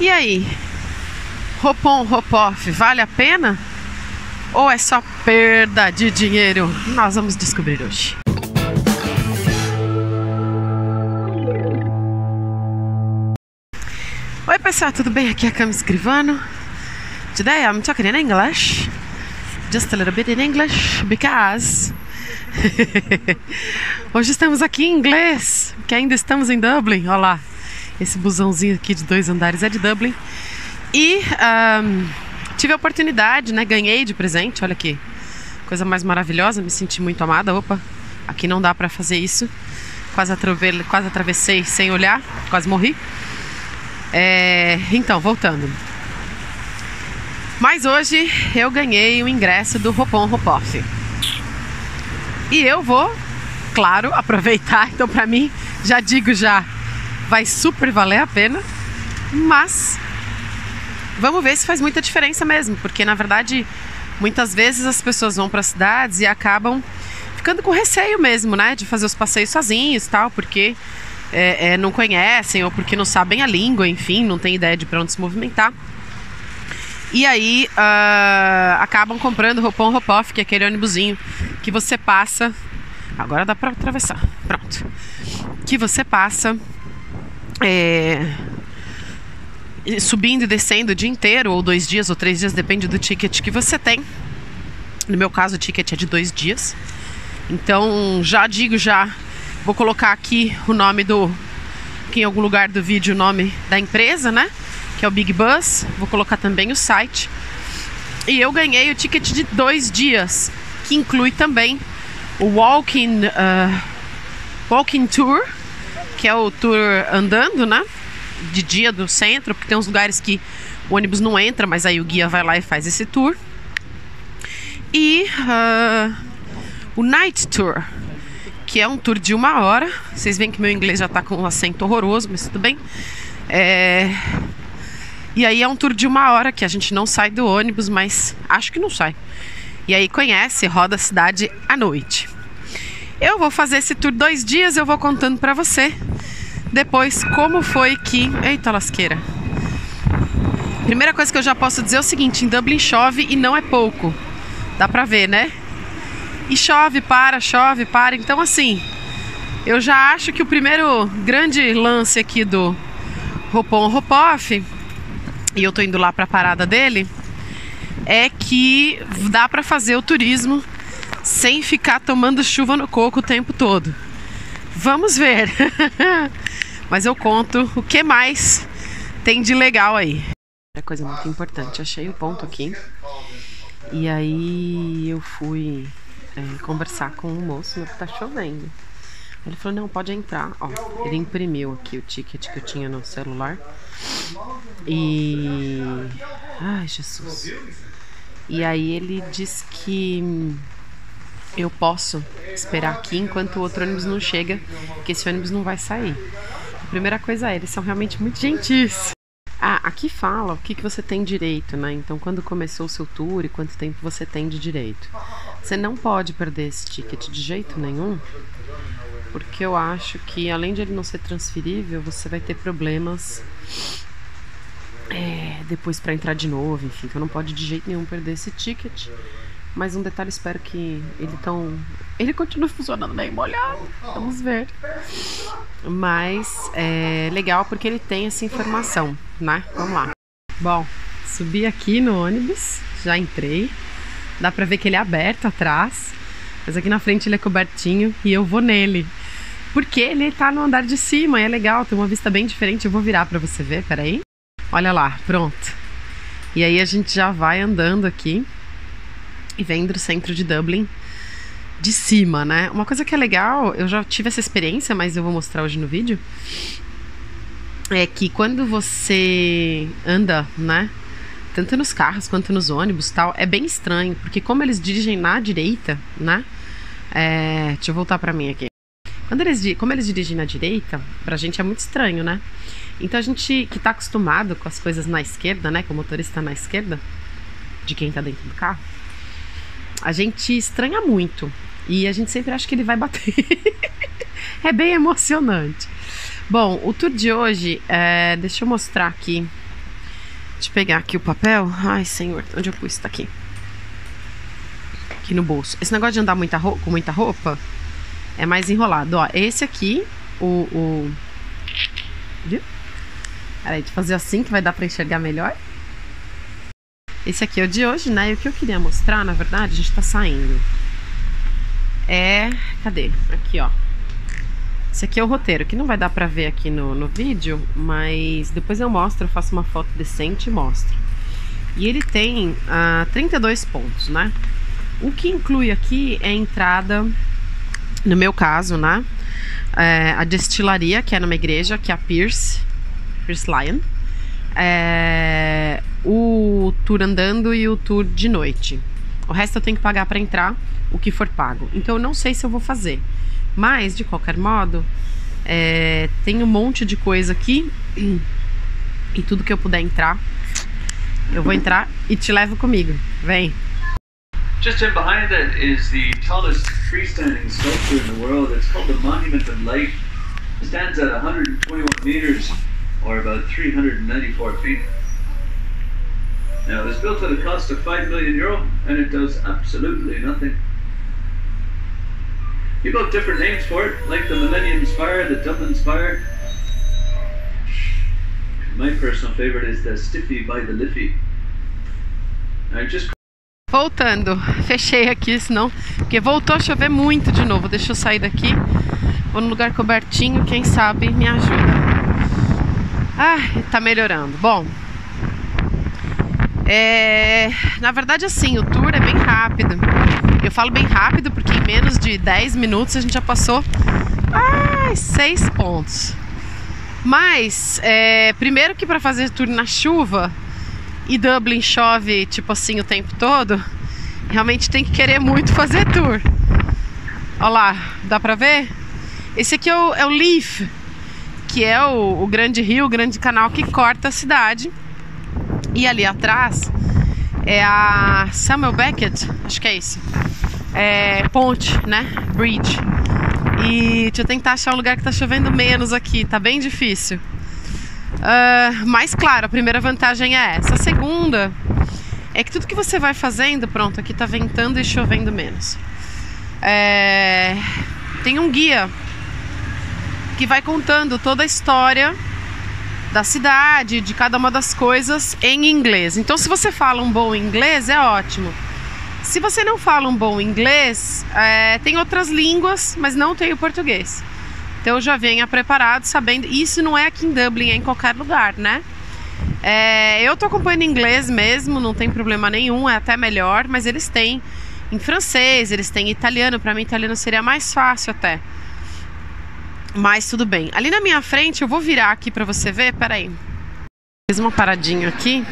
E aí? Roupon, ropoff, vale a pena? Ou é só perda de dinheiro? Nós vamos descobrir hoje. Oi pessoal, tudo bem? Aqui é a Cami Escrivano. Today I'm talking in English. Just a little bit in English, because... Hoje estamos aqui em inglês, que ainda estamos em Dublin. Olha lá, esse busãozinho aqui de 2 andares é de Dublin. E tive a oportunidade, né, ganhei de presente, olha aqui, coisa mais maravilhosa, me senti muito amada. Opa, aqui não dá pra fazer isso, quase atravessei sem olhar, quase morri. Então, voltando. Mas hoje eu ganhei o ingresso do Roupon Ropoff. E eu vou, claro, aproveitar, então pra mim, já digo já, vai super valer a pena, mas... Vamos ver se faz muita diferença mesmo, porque na verdade muitas vezes as pessoas vão para as cidades e acabam ficando com receio mesmo, né, de fazer os passeios sozinhos e tal, porque não conhecem ou porque não sabem a língua, enfim, não tem ideia de para onde se movimentar. E aí acabam comprando roupão ropoff, que é aquele ônibusinho que você passa. Agora dá para atravessar, pronto. Que você passa. Subindo e descendo o dia inteiro, ou 2 dias, ou 3 dias, depende do ticket que você tem. No meu caso, o ticket é de 2 dias. Então, já digo, já vou colocar aqui o nome do... Aqui em algum lugar do vídeo, o nome da empresa, né? Que é o Big Bus. Vou colocar também o site. E eu ganhei o ticket de 2 dias, que inclui também o walking tour, que é o tour andando, né? De dia do centro, porque tem uns lugares que o ônibus não entra, mas aí o guia vai lá e faz esse tour. E o night tour, que é um tour de 1 hora. Vocês veem que meu inglês já tá com um acento horroroso, mas tudo bem. E aí é um tour de 1 hora que a gente não sai do ônibus, mas acho que não sai. E aí conhece, roda a cidade à noite. Eu vou fazer esse tour 2 dias, eu vou contando pra você depois como foi que... Eita lasqueira. Primeira coisa que eu já posso dizer é o seguinte: em Dublin chove e não é pouco. Dá pra ver, né? E chove, para. Então assim, eu já acho que o primeiro grande lance aqui do Roupon Ropoff, e eu tô indo lá pra parada dele, é que dá pra fazer o turismo sem ficar tomando chuva no coco o tempo todo. Vamos ver. Mas eu conto o que mais tem de legal aí. É coisa muito importante. Achei o ponto aqui. E aí eu fui conversar com um moço, que tá chovendo. Ele falou, não, pode entrar. Ó, ele imprimiu aqui o ticket que eu tinha no celular. E... Ai, Jesus. E aí ele disse que... eu posso esperar aqui enquanto o outro ônibus não chega, porque esse ônibus não vai sair. A primeira coisa é, eles são realmente muito gentis. Ah, aqui fala o que você tem direito, né? Então, quando começou o seu tour e quanto tempo você tem de direito. Você não pode perder esse ticket de jeito nenhum, porque eu acho que, além de ele não ser transferível, você vai ter problemas depois para entrar de novo, enfim. Então, não pode de jeito nenhum perder esse ticket. Mais um detalhe, espero que ele continue funcionando bem molhado, vamos ver. Mas é legal porque ele tem essa informação, né? Vamos lá. Bom, subi aqui no ônibus, já entrei. Dá pra ver que ele é aberto atrás, mas aqui na frente ele é cobertinho e eu vou nele. Porque ele tá no andar de cima e é legal, tem uma vista bem diferente. Eu vou virar pra você ver, peraí. Olha lá, pronto. E aí a gente já vai andando aqui e vendo o centro de Dublin de cima, né? Uma coisa que é legal, eu já tive essa experiência, mas eu vou mostrar hoje no vídeo, é que quando você anda, né, tanto nos carros quanto nos ônibus tal, é bem estranho, porque como eles dirigem na direita, né? Deixa eu voltar pra mim aqui. Como eles dirigem na direita, pra gente é muito estranho, né? Então a gente que tá acostumado com as coisas na esquerda, né, com o motorista na esquerda, de quem tá dentro do carro, a gente estranha muito e a gente sempre acha que ele vai bater. É bem emocionante. Bom, o tour de hoje, deixa eu mostrar aqui Deixa eu pegar aqui o papel. Ai, senhor, onde eu pus? Tá aqui. Aqui no bolso. Esse negócio de andar com muita roupa é mais enrolado. Ó, esse aqui, viu? Peraí, deixa eu fazer assim que vai dar pra enxergar melhor. Esse aqui é o de hoje, né? E o que eu queria mostrar, na verdade, a gente tá saindo. É... cadê? Aqui, ó. Esse aqui é o roteiro, que não vai dar pra ver aqui no vídeo, mas depois eu mostro, eu faço uma foto decente e mostro. E ele tem 32 pontos, né? O que inclui aqui é a entrada, no meu caso, né? É a destilaria, que é numa igreja, que é a Pearse Lyons. É o tour andando e o tour de noite. O resto eu tenho que pagar pra entrar, o que for pago. Então eu não sei se eu vou fazer. Mas, de qualquer modo, tem um monte de coisa aqui. E tudo que eu puder entrar, eu vou entrar e te levo comigo. Vem! Just in behind that is the tallest freestanding sculpture in the world. It's called the Monument of Light. It stands at 121 meters, or about 394 feet. Now, it was built at a cost of €5 million, and it does absolutely nothing. You've got different names for it, like the Millennium Spire, the Dublin Spire. My personal favorite is the Stiffy by the Liffy. I just... Voltando, fechei aqui, senão... porque voltou a chover muito de novo. Deixa eu sair daqui. Vou num lugar cobertinho, quem sabe me ajuda. Ah, tá melhorando. Bom... na verdade, assim, o tour é bem rápido. Eu falo bem rápido porque em menos de 10 minutos a gente já passou 6 pontos. Mas, primeiro que para fazer tour na chuva, e Dublin chove tipo assim o tempo todo, realmente tem que querer muito fazer tour. Olha lá, dá pra ver? Esse aqui é o Leith, que é o grande rio, o grande canal que corta a cidade. E ali atrás é a Samuel Beckett, acho que é isso, ponte, né, bridge. E deixa eu tentar achar um lugar que tá chovendo menos aqui, tá bem difícil. Mas claro, a primeira vantagem é essa. A segunda é que tudo que você vai fazendo, pronto, aqui tá ventando e chovendo menos. Tem um guia que vai contando toda a história da cidade, de cada uma das coisas em inglês. Então, se você fala um bom inglês, é ótimo. Se você não fala um bom inglês, tem outras línguas, mas não tem o português. Então, já venha preparado, sabendo. Isso não é aqui em Dublin, é em qualquer lugar, né? Eu tô acompanhando inglês mesmo, não tem problema nenhum, é até melhor, mas eles têm em francês, eles têm em italiano. Para mim, italiano seria mais fácil até. Mas tudo bem. Ali na minha frente, eu vou virar aqui pra você ver, peraí. Fiz uma paradinha aqui,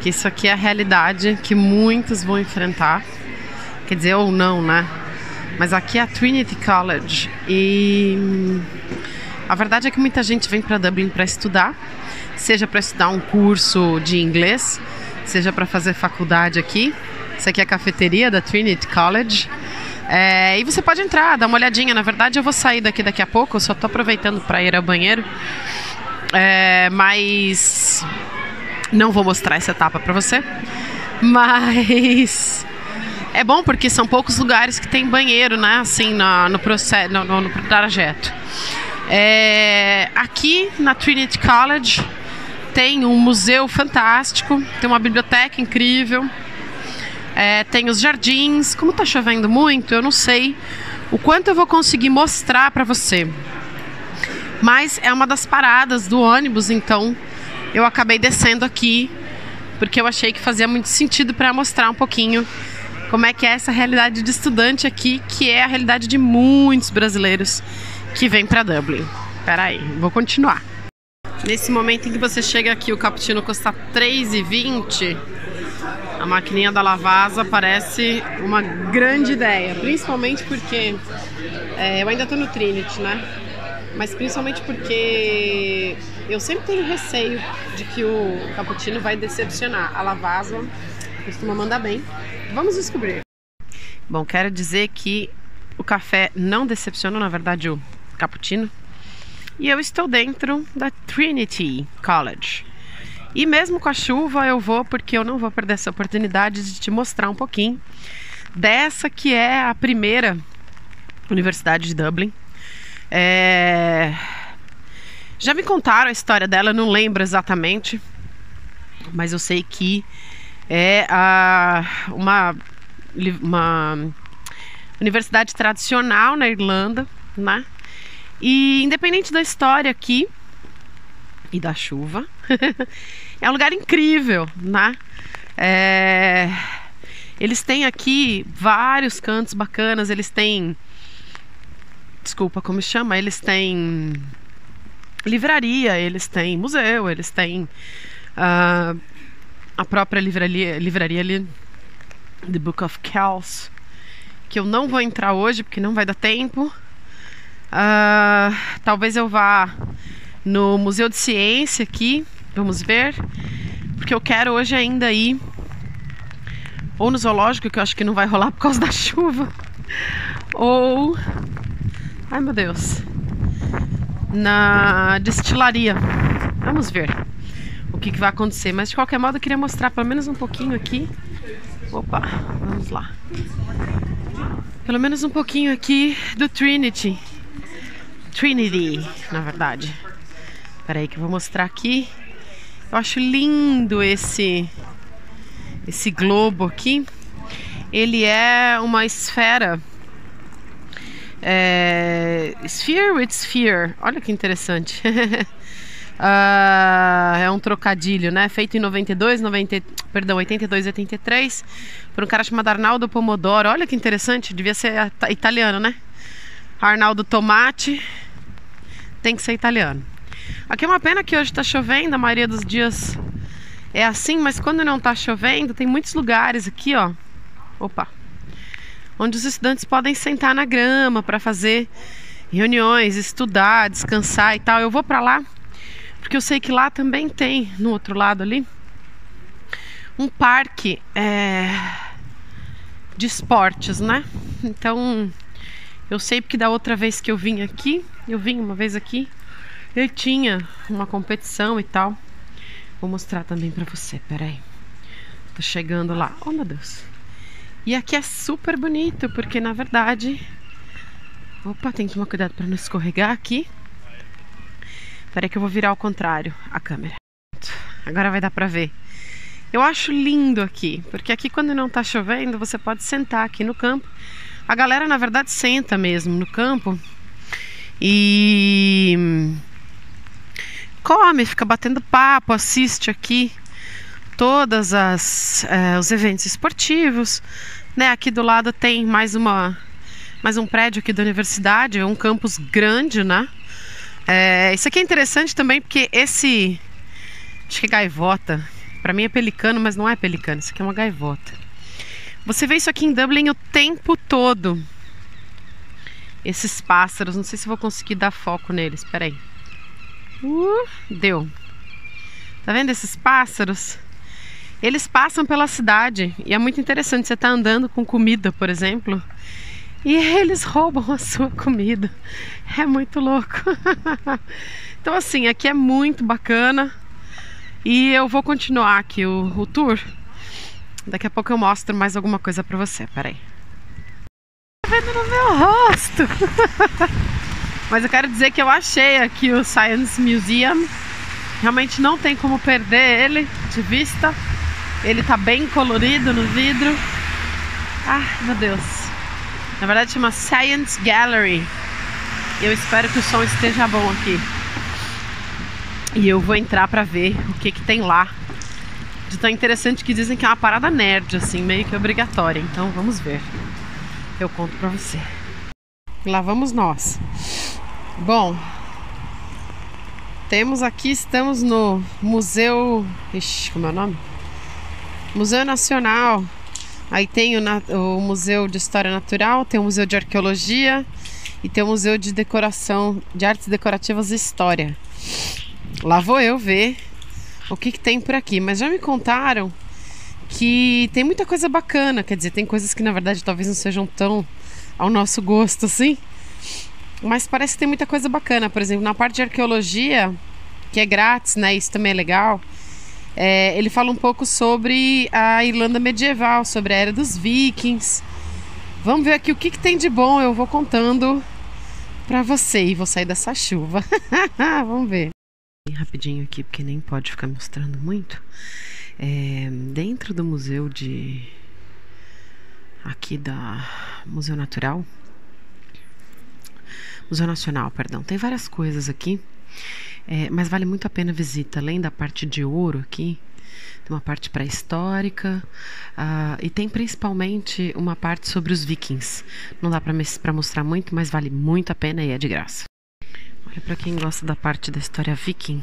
que isso aqui é a realidade que muitos vão enfrentar. Quer dizer, ou não, né? Mas aqui é a Trinity College. E a verdade é que muita gente vem pra Dublin pra estudar. Seja pra estudar um curso de inglês, seja pra fazer faculdade aqui. Isso aqui é a cafeteria da Trinity College. E você pode entrar, dar uma olhadinha. Na verdade, eu vou sair daqui a pouco. Eu só tô aproveitando para ir ao banheiro, mas não vou mostrar essa etapa para você. Mas é bom porque são poucos lugares que tem banheiro, né? Assim, no trajeto. Aqui na Trinity College tem um museu fantástico, tem uma biblioteca incrível. Tem os jardins. Como tá chovendo muito, eu não sei o quanto eu vou conseguir mostrar pra você. Mas é uma das paradas do ônibus, então eu acabei descendo aqui, porque eu achei que fazia muito sentido pra mostrar um pouquinho como é que é essa realidade de estudante aqui, que é a realidade de muitos brasileiros que vêm pra Dublin. Peraí, vou continuar. Nesse momento em que você chega aqui, o cappuccino custa €3,20. A maquininha da Lavazza parece uma grande ideia, principalmente porque eu ainda tô no Trinity, né? Mas principalmente porque eu sempre tenho receio de que o cappuccino vai decepcionar. A Lavazza costuma mandar bem. Vamos descobrir. Bom, quero dizer que o café não decepcionou, na verdade, o cappuccino. E eu estou dentro da Trinity College. E mesmo com a chuva eu vou, porque eu não vou perder essa oportunidade de te mostrar um pouquinho dessa que é a primeira Universidade de Dublin. Já me contaram a história dela, eu não lembro exatamente, mas eu sei que é uma universidade tradicional na Irlanda, né? E independente da história aqui e da chuva, é um lugar incrível, né? Eles têm aqui vários cantos bacanas, eles têm... Desculpa, como chama? Eles têm livraria, eles têm museu, eles têm a própria livraria ali, The Book of Kells, que eu não vou entrar hoje porque não vai dar tempo. Talvez eu vá no Museu de Ciência aqui, vamos ver, porque eu quero hoje ainda ir ou no zoológico, que eu acho que não vai rolar por causa da chuva, ou... Ai meu Deus, na destilaria. Vamos ver o que vai acontecer, mas de qualquer modo eu queria mostrar pelo menos um pouquinho aqui. Opa, vamos lá. Pelo menos um pouquinho aqui do Trinity, na verdade. Espera aí que eu vou mostrar aqui. Eu acho lindo esse globo aqui. Ele é uma esfera. Sphere with sphere. Olha que interessante. É um trocadilho, né? Feito em 82 e 83 por um cara chamado Arnaldo Pomodoro. Olha que interessante, devia ser italiano, né? Arnaldo Tomate. Tem que ser italiano. Aqui é uma pena que hoje tá chovendo. A maioria dos dias é assim, mas quando não tá chovendo, tem muitos lugares aqui, ó. Opa! Onde os estudantes podem sentar na grama para fazer reuniões, estudar, descansar e tal. Eu vou para lá, porque eu sei que lá também tem, no outro lado ali, um parque de esportes, né? Então, eu sei porque da outra vez que eu vim aqui, eu tinha uma competição e tal. Vou mostrar também para você, peraí. Tô chegando lá. Oh, meu Deus. E aqui é super bonito, porque na verdade... Opa, tem que tomar cuidado para não escorregar aqui. Peraí que eu vou virar ao contrário a câmera. Agora vai dar pra ver. Eu acho lindo aqui, porque aqui quando não tá chovendo, você pode sentar aqui no campo. A galera, na verdade, senta mesmo no campo. E... come, fica batendo papo, assiste aqui todas os eventos esportivos, né? Aqui do lado tem mais um prédio aqui da universidade, um campus grande, né? Isso aqui é interessante também porque esse, acho que é gaivota, para mim é pelicano, mas não é pelicano, isso aqui é uma gaivota. Você vê isso aqui em Dublin o tempo todo, esses pássaros. Não sei se vou conseguir dar foco neles, peraí. Deu. Tá vendo esses pássaros? Eles passam pela cidade e é muito interessante. Você está andando com comida, por exemplo, e eles roubam a sua comida. É muito louco. Então, assim, aqui é muito bacana e eu vou continuar aqui o tour. Daqui a pouco eu mostro mais alguma coisa para você. Peraí. Tá vendo no meu rosto? Mas eu quero dizer que eu achei aqui o Science Museum. Realmente não tem como perder ele de vista. Ele tá bem colorido no vidro. Ah, meu Deus. Na verdade chama Science Gallery. Eu espero que o som esteja bom aqui. E eu vou entrar pra ver o que tem lá. De tão interessante que dizem que é uma parada nerd, assim, meio que obrigatória. Então vamos ver. Eu conto pra você. Lá vamos nós. Bom, temos aqui, estamos no Museu... Ixi, como é o nome? Museu Nacional. Aí tem o Museu de História Natural, tem o Museu de Arqueologia e tem o Museu de Decoração, de Artes Decorativas e História. Lá vou eu ver o que tem por aqui. Mas já me contaram que tem muita coisa bacana. Quer dizer, tem coisas que na verdade talvez não sejam tão ao nosso gosto assim, mas parece que tem muita coisa bacana. Por exemplo, na parte de arqueologia, que é grátis, né? Isso também é legal. ele fala um pouco sobre a Irlanda medieval, sobre a era dos vikings. Vamos ver aqui o que tem de bom, eu vou contando pra você e vou sair dessa chuva. Vamos ver. Rapidinho aqui, porque nem pode ficar mostrando muito. Dentro do museu da Museu Natural, Museu Nacional, perdão, tem várias coisas aqui, mas vale muito a pena a visita. Além da parte de ouro aqui, tem uma parte pré-histórica, e tem principalmente uma parte sobre os vikings. Não dá pra mostrar muito, mas vale muito a pena e é de graça. Olha, pra quem gosta da parte da história viking,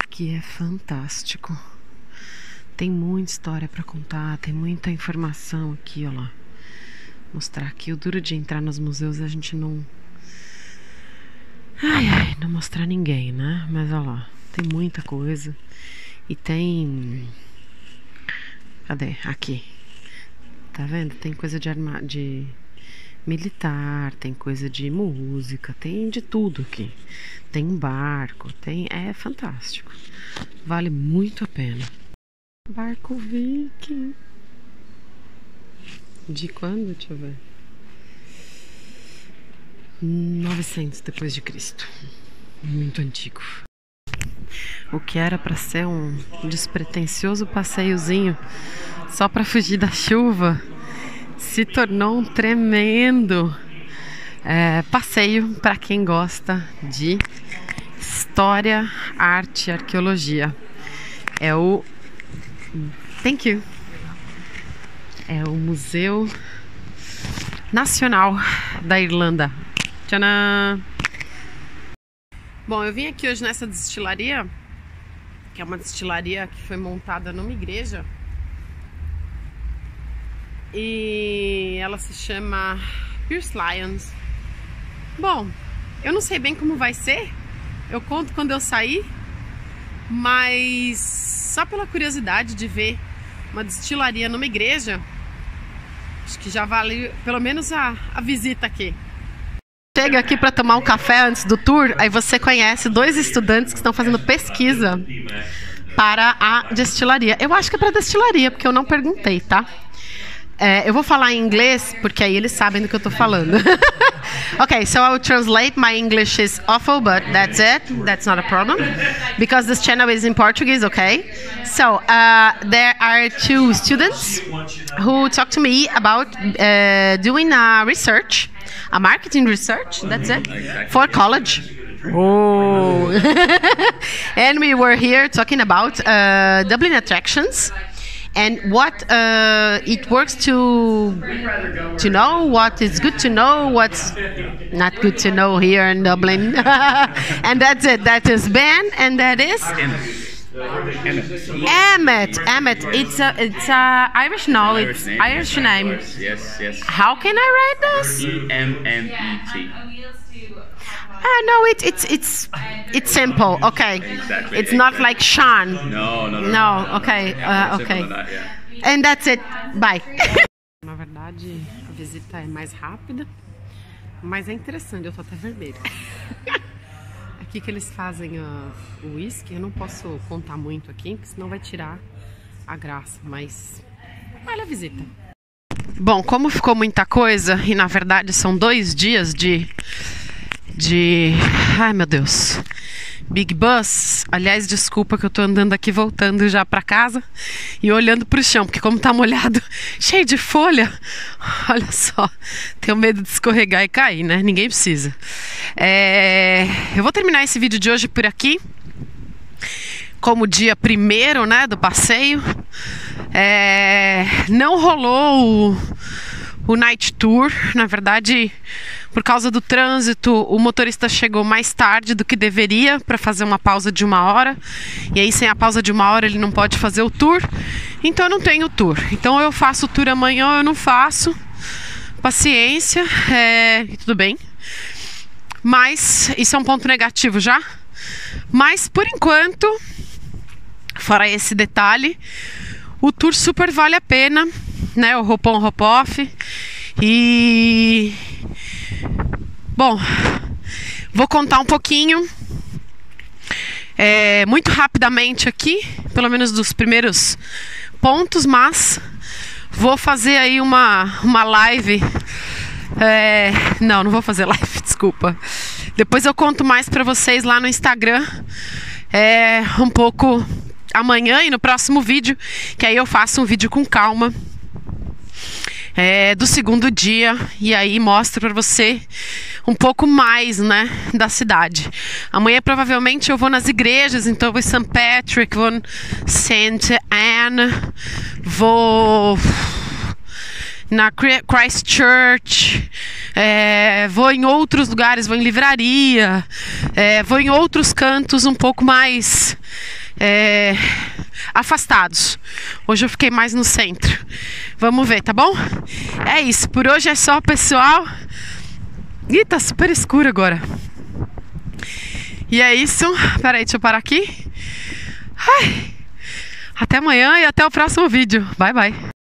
aqui é fantástico. Tem muita história pra contar, tem muita informação aqui, ó lá. Mostrar aqui, o duro de entrar nos museus a gente não... não mostrar ninguém, né? Mas olha lá, tem muita coisa. E tem... Cadê? Aqui. Tá vendo? Tem coisa de militar, tem coisa de música, tem de tudo aqui. Tem um barco, tem... É fantástico. Vale muito a pena. Barco viking. De quando? Deixa eu ver. 900 depois de Cristo. Muito antigo. O que era para ser um despretensioso passeiozinho só para fugir da chuva se tornou um tremendo passeio para quem gosta de história, arte e arqueologia. É o Museu Nacional da Irlanda. Tchanã! Bom, eu vim aqui hoje nessa destilaria, que é uma destilaria que foi montada numa igreja. E ela se chama Pearse Lyons. Bom, eu não sei bem como vai ser, eu conto quando eu sair, mas... Só pela curiosidade de ver uma destilaria numa igreja, acho que já vale pelo menos a visita aqui. Chega aqui para tomar um café antes do tour, aí você conhece dois estudantes que estão fazendo pesquisa para a destilaria. Eu acho que é para a destilaria, porque eu não perguntei, tá? Eu vou falar em inglês, porque aí eles sabem do que eu tô falando. Okay, so I will translate. My English is awful, but that's it. That's not a problem, because this channel is in Portuguese, okay? So there are two students who talked to me about doing a marketing research, that's it, for college. Oh! And we were here talking about Dublin attractions. And what it works to know, what is good to know, what's not good to know here in Dublin. And that's it. That is Ben, and that is Emmet. Emmet. It's a Irish knowledge. Irish name. Yes, yes. How can I write this? E-M-M-E-T. No, it's simple. Okay, exactly, it's not like Sean. No. Okay. That, yeah. And that's it. Bye. Na verdade, a visita é mais rápida, mas é interessante. Eu tô até vermelha. Aqui que eles fazem o whisky, eu não posso contar muito aqui, porque senão vai tirar a graça. Mas olha a visita. Bom, como ficou muita coisa e na verdade são 2 dias de... Ai, meu Deus. Big Bus. Aliás, desculpa que eu tô andando aqui, voltando já pra casa e olhando pro chão, porque como tá molhado, cheio de folha, olha só, tenho medo de escorregar e cair, né? Ninguém precisa. Eu vou terminar esse vídeo de hoje por aqui, como dia primeiro, né, do passeio. Não rolou o night tour, na verdade, por causa do trânsito, o motorista chegou mais tarde do que deveria para fazer uma pausa de 1 hora, e aí sem a pausa de 1 hora ele não pode fazer o tour, então eu não tenho tour. Então eu faço o tour amanhã ou eu não faço, paciência, tudo bem, mas isso é um ponto negativo já, mas por enquanto, fora esse detalhe, o tour super vale a pena, né, o hop on, hop off. E bom, vou contar um pouquinho muito rapidamente aqui, pelo menos dos primeiros pontos, mas vou fazer aí uma live. Não vou fazer live, desculpa. Depois eu conto mais pra vocês lá no Instagram, um pouco amanhã e no próximo vídeo, que aí eu faço um vídeo com calma do segundo dia, e aí mostro pra você um pouco mais, né, da cidade. Amanhã provavelmente eu vou nas igrejas, então eu vou em St. Patrick, vou em St. Anne, vou na Christchurch, vou em outros lugares, vou em livraria, vou em outros cantos um pouco mais afastados. Hoje eu fiquei mais no centro. Vamos ver, tá bom? É isso, por hoje é só, pessoal. Ih, tá super escuro agora. E é isso. Peraí, deixa eu parar aqui. Ai. Até amanhã e até o próximo vídeo. Bye, bye.